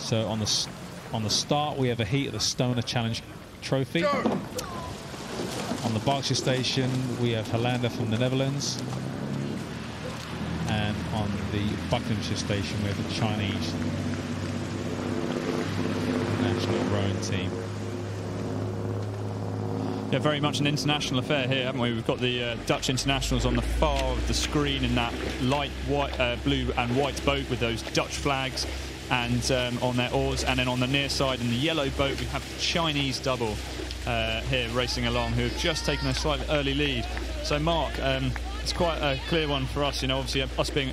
So on the start, we have a heat of the Stonor Challenge Trophy. On the Berkshire station, we have Holanda from the Netherlands. And on the Buckinghamshire station, we have the Chinese national rowing team. Yeah, very much an international affair here, haven't we? We've got the Dutch internationals on the far of the screen in that light white, blue and white boat with those Dutch flags and on their oars. And then on the near side in the yellow boat, we have the Chinese double here racing along, who have just taken a slightly early lead. So, Mark, it's quite a clear one for us, you know, obviously us being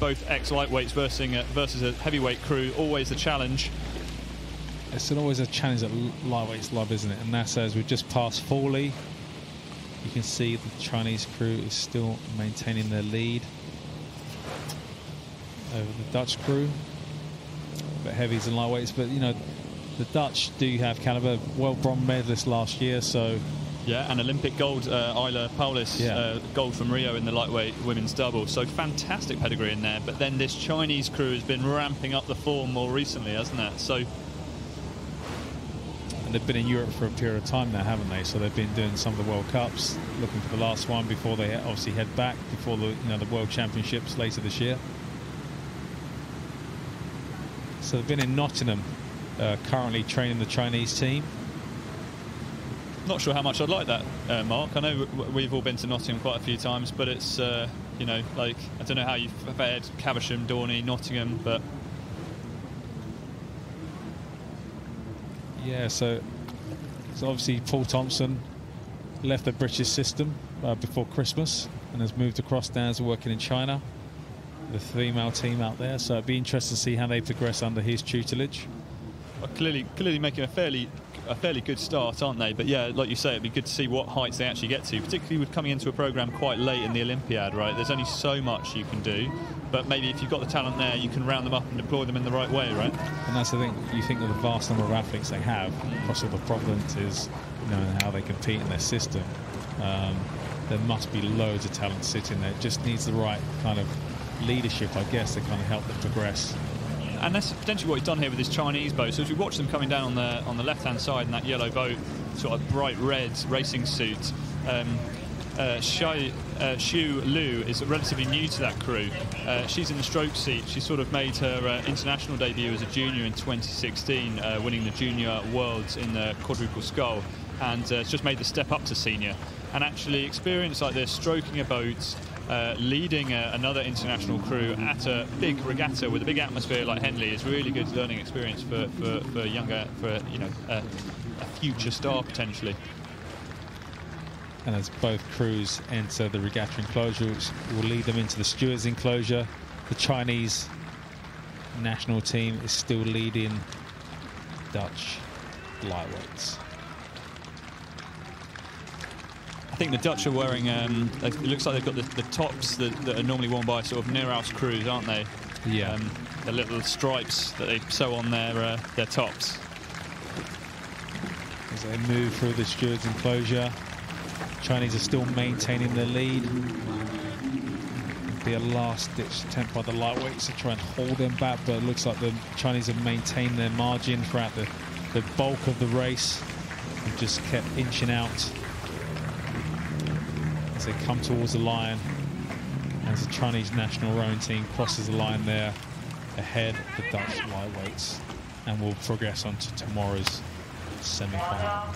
both ex-lightweights versus a heavyweight crew, always the challenge. It's always a challenge that lightweights love, isn't it? And that's as we've just passed Fawley. You can see the Chinese crew is still maintaining their lead over the Dutch crew. But heavies and lightweights, but you know, the Dutch do have caliber. World bronze medalist last year, so. Yeah, and Olympic gold, Isla Paulis, yeah. Gold from Rio in the lightweight women's double. So fantastic pedigree in there. But then this Chinese crew has been ramping up the form more recently, hasn't it? So. And they've been in Europe for a period of time now, haven't they? So they've been doing some of the World Cups, looking for the last one before they obviously head back before the, you know, the World Championships later this year. So they've been in Nottingham, currently training the Chinese team. Not sure how much I'd like that, Mark. I know we've all been to Nottingham quite a few times, but it's you know, like, I don't know how you've fared Caversham, Dorney, Nottingham, but. Yeah, so obviously Paul Thompson left the British system before Christmas and has moved across now as working in China, the female team out there. So it'd be interesting to see how they progress under his tutelage. Well, clearly making a fairly good start, aren't they? But yeah, like you say, it'd be good to see what heights they actually get to, particularly with coming into a programme quite late in the Olympiad, right? There's only so much you can do, but maybe if you've got the talent there, you can round them up and deploy them in the right way, right? And that's the thing, you think of the vast number of athletes they have across all the provinces, you know, and how they compete in their system. There must be loads of talent sitting there. It just needs the right kind of leadership, I guess, to kind of help them progress. And that's potentially what he's done here with this Chinese boat. So as you watch them coming down on the left-hand side in that yellow boat, sort of bright red racing suit, Lu is relatively new to that crew. She's in the stroke seat. She sort of made her international debut as a junior in 2016, winning the Junior Worlds in the quadruple scull, and just made the step up to senior. And actually, experience like this, stroking a boat, leading another international crew at a big regatta with a big atmosphere like Henley is really good learning experience for you know, a future star potentially. And as both crews enter the regatta enclosure, which will lead them into the stewards' enclosure, the Chinese national team is still leading Dutch lightweights. I think the Dutch are wearing, it looks like they've got the tops that are normally worn by sort of Nearhouse crews, aren't they? Yeah. The little stripes that they sew on their tops. As they move through the stewards' enclosure, Chinese are still maintaining their lead. It'll be a last-ditch attempt by the lightweights to try and hold them back, but it looks like the Chinese have maintained their margin throughout the bulk of the race and just kept inching out. As they come towards the line, as the Chinese national rowing team crosses the line there, ahead the Dutch lightweights, and will progress on to tomorrow's semi-final.